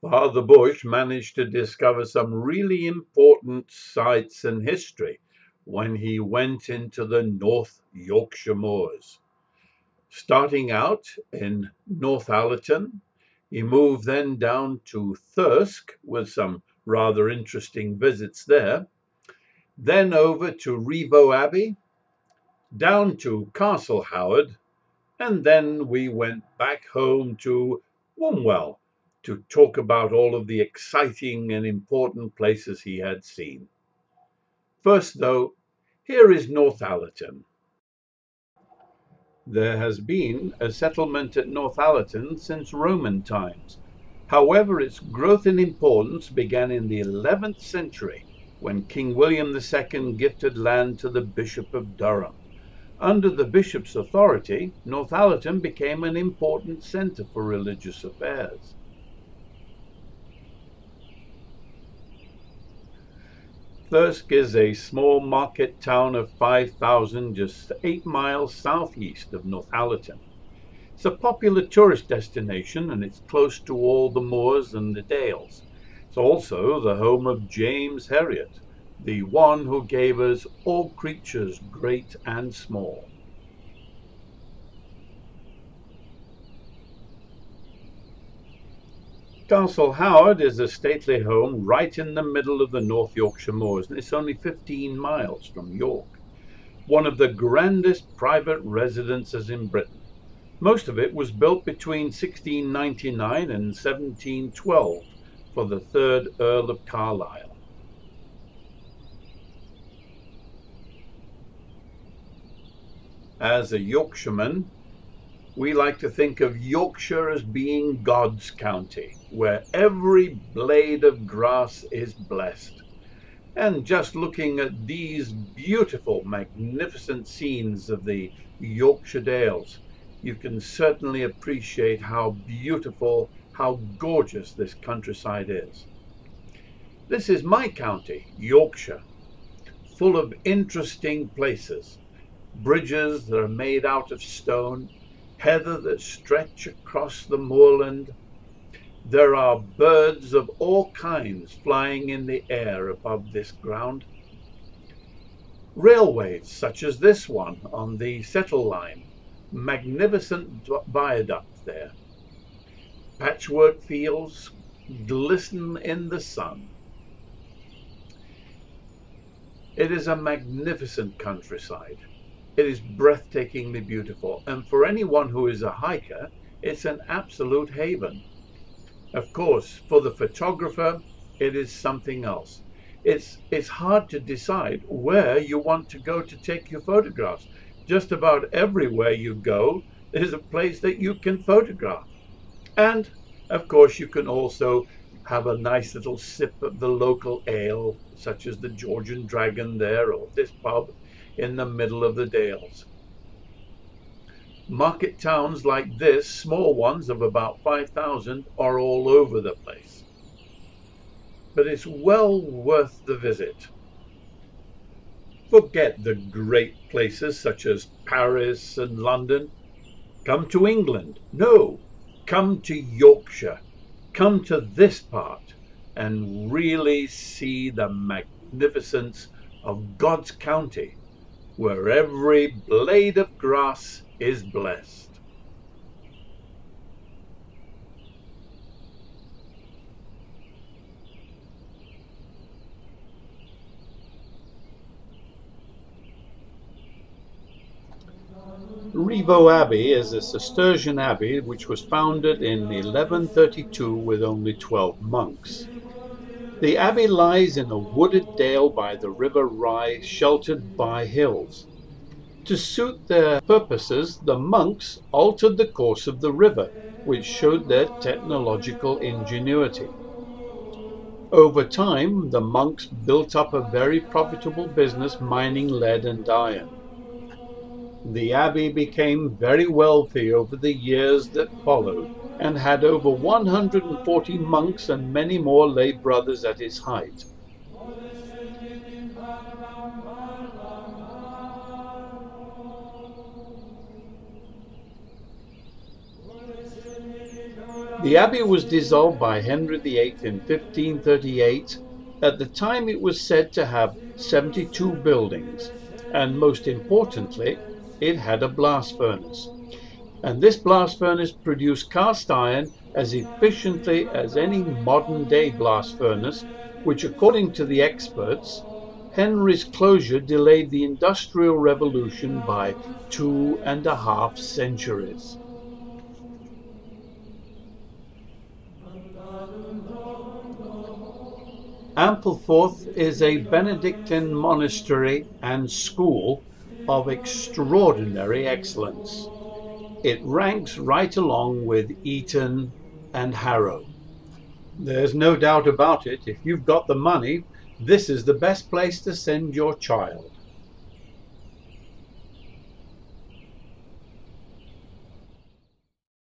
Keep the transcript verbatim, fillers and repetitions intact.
Father Bush managed to discover some really important sites and history when he went into the North Yorkshire Moors. Starting out in Northallerton, he moved then down to Thirsk with some rather interesting visits there, then over to Rievaulx Abbey, down to Castle Howard, and then we went back home to Wombwell to talk about all of the exciting and important places he had seen. First, though, here is Northallerton. There has been a settlement at Northallerton since Roman times. However, its growth in importance began in the eleventh century, when King William the Second gifted land to the Bishop of Durham. Under the bishop's authority, Northallerton became an important centre for religious affairs. Thirsk is a small market town of five thousand just eight miles southeast of Northallerton. It's a popular tourist destination and it's close to all the moors and the dales. It's also the home of James Herriot, the one who gave us all creatures great and small. Castle Howard is a stately home right in the middle of the North Yorkshire Moors, and it's only fifteen miles from York. One of the grandest private residences in Britain. Most of it was built between sixteen ninety-nine and seventeen twelve for the third Earl of Carlisle. As a Yorkshireman, we like to think of Yorkshire as being God's county, where every blade of grass is blessed. And just looking at these beautiful, magnificent scenes of the Yorkshire Dales, you can certainly appreciate how beautiful, how gorgeous this countryside is. This is my county, Yorkshire, full of interesting places, bridges that are made out of stone, heather that stretch across the moorland. There are birds of all kinds flying in the air above this ground. Railways such as this one on the Settle line, magnificent viaduct there. Patchwork fields glisten in the sun. It is a magnificent countryside. It is breathtakingly beautiful, and for anyone who is a hiker, it's an absolute haven. Of course, for the photographer, it is something else. It's, it's hard to decide where you want to go to take your photographs. Just about everywhere you go is a place that you can photograph. And, of course, you can also have a nice little sip of the local ale, such as the Georgian Dragon there, or this pub in the middle of the dales. Market towns like this, small ones of about five thousand, are all over the place. But it's well worth the visit. Forget the great places such as Paris and London. Come to England. No, come to Yorkshire. Come to this part and really see the magnificence of God's county, where every blade of grass is blessed. Rievaulx Abbey is a Cistercian abbey which was founded in eleven thirty-two with only twelve monks. The abbey lies in a wooded dale by the River Rye, sheltered by hills. To suit their purposes, the monks altered the course of the river, which showed their technological ingenuity. Over time, the monks built up a very profitable business mining lead and iron. The abbey became very wealthy over the years that followed, and had over one hundred forty monks and many more lay brothers at its height. The The abbey was dissolved by Henry the eighth in fifteen thirty-eight. At the time it was said to have seventy-two buildings, and most importantly it had a blast furnace, and this blast furnace produced cast iron as efficiently as any modern day blast furnace, which, according to the experts, Henry's closure delayed the Industrial Revolution by two and a half centuries. Ampleforth is a Benedictine monastery and school of extraordinary excellence. It ranks right along with Eton and Harrow. There's no doubt about it, if you've got the money, this is the best place to send your child.